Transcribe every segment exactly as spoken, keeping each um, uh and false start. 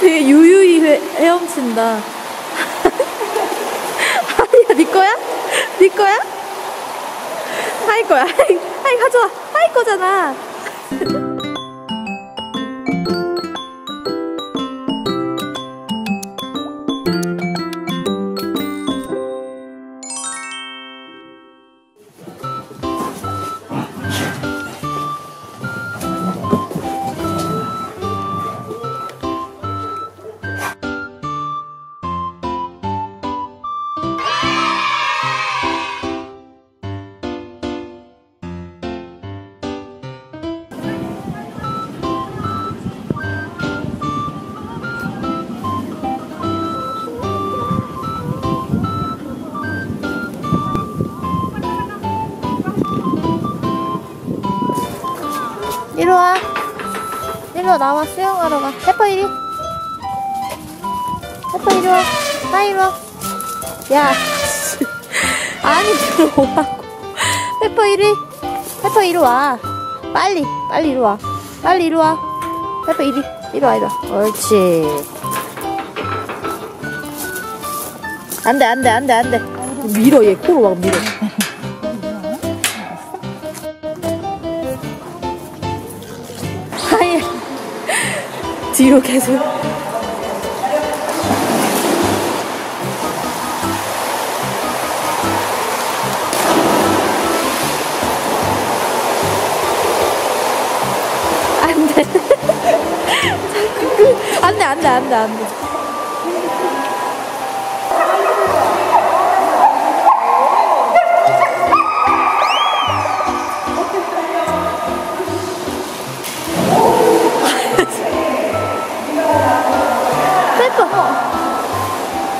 되게 유유히 헤, 헤엄친다. 아니야, 니 거야? 니 거야? 하이 거야. 하이, 하이 가져와. 하이 거잖아. 일로와. 일로 나와. 수영하러 가. 페퍼 이리. 페퍼 이리와. 나 이리와. 야. 아니 들어오라고. 페퍼 이리. 페퍼 이리와. 빨리. 빨리 이리와. 빨리 이리와. 페퍼 이리. 이리와 이리와. 옳지. 안 돼 안 돼 안 돼 안 돼. 밀어. 얘 코로 막 밀어. 뒤로 계속. 안 돼. 안 돼, 안 돼, 안 돼, 안 돼.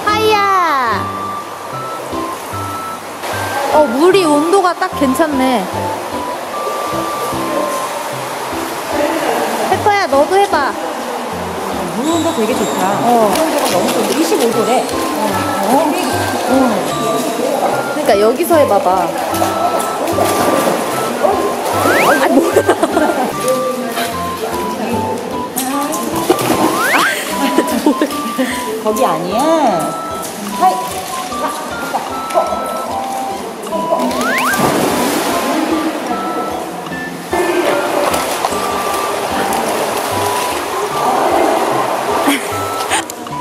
하이야. 어, 물이 온도가 딱 괜찮네. 페퍼야, 너도 해봐. 물 온도 되게 좋다. 어. 물 온도가 너무 좋은데 이십오 도래. 어. 어. 그러니까 여기서 해봐봐. 아, 뭐야. 거기 아니야. 하이.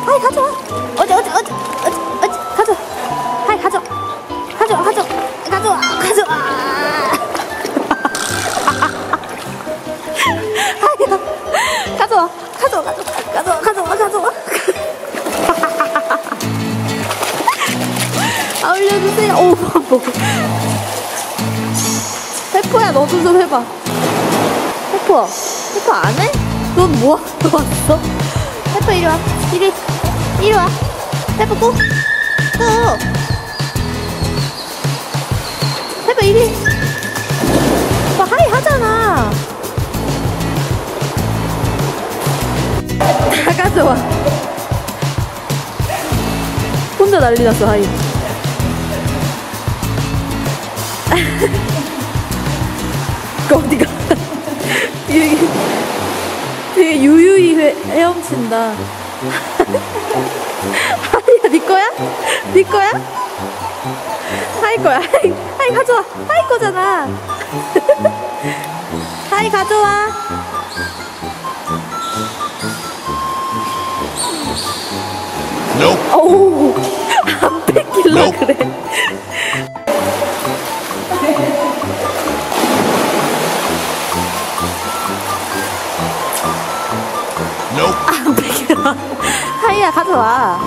하이 가져와. 어디 어디 어디 어디 어디 가져. 하이 가져. 가져 가져 가져 가져. 하이 가져 가져 가져 가져 가져. 아, 올려주세요. 오, 뭐. 페퍼야, 너도 좀 해봐. 페퍼, 페퍼 안 해? 넌 뭐 하러 왔어? 페퍼 이리 와. 이리, 이리 와. 페퍼 또, 또. 페퍼 이리. 뭐 하이 하잖아. 다 가져와. 혼자 난리 났어, 하이. 그 어디가 되게, 되게 유유히 헤, 헤엄친다. 아니야, 니 거야? 니 거야? 하이 거야. 하이, 하이 가져와. 하이 거잖아. 하이 가져와. No. 오, 안 뺏길라 no. 그래. 안 뺏겨. 하이야, 가져와.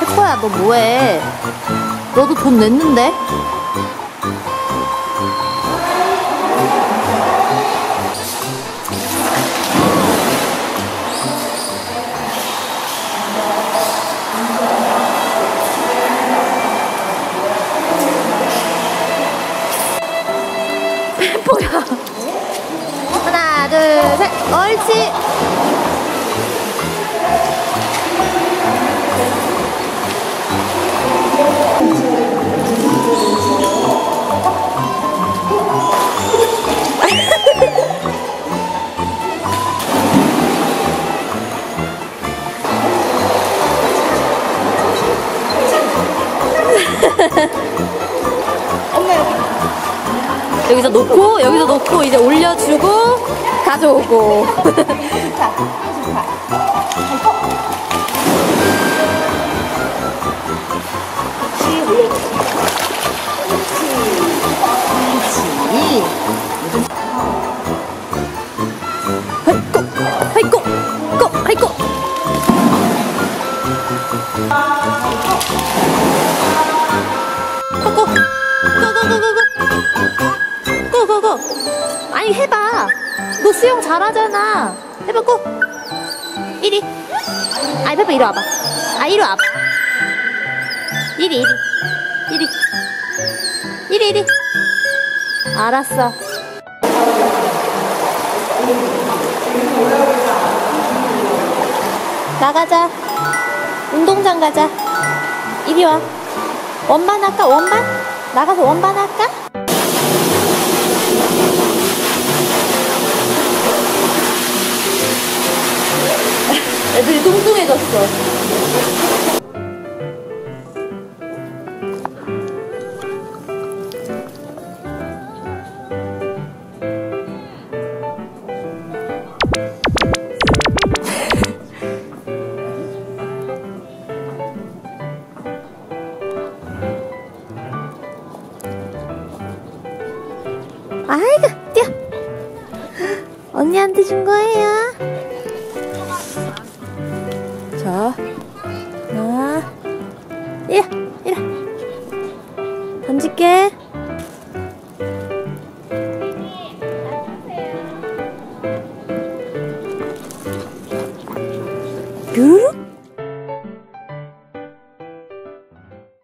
페퍼야, 너 뭐해? 너도 돈 냈는데? 페퍼야. 옳지. 엄마 여기. 여기서 놓고, 여기서 놓고, 이제 올려주고, 가져오고. 좋다, 좋다. 하이꼬, 하이꼬, 하이꼬, 하이꼬. 고고고고고고고고고. 아니 해봐, 너 수영 잘하잖아. 해봐. 고 이리. 아이 페퍼 이리 와봐. 아 이리 와봐. 이리 이리 이리 이리 이리. 알았어. 나가자. 운동장 가자. 이리 와. 원반 할까? 원반? 나가서 원반 할까? 애들이 뚱뚱해졌어. 아이고 뛰어. 언니한테 준 거예요. 자, 나 이리 이리 던질게. 뷰.